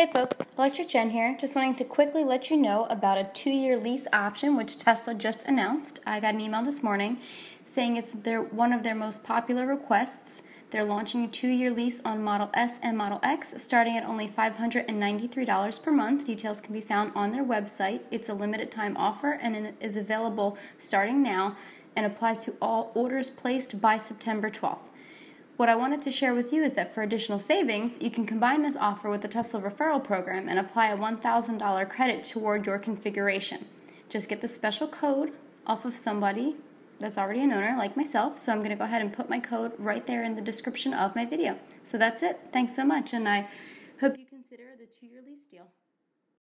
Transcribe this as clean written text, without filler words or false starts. Hey folks, Electric Jen here, just wanting to quickly let you know about a 2-year lease option which Tesla just announced. I got an email this morning saying it's one of their most popular requests. They're launching a 2-year lease on Model S and Model X starting at only $593 per month. Details can be found on their website. It's a limited time offer and it is available starting now and applies to all orders placed by September 12th. What I wanted to share with you is that for additional savings, you can combine this offer with the Tesla referral program and apply a $1,000 credit toward your configuration. Just get the special code off of somebody that's already an owner like myself, so I'm going to go ahead and put my code right there in the description of my video. So that's it. Thanks so much, and I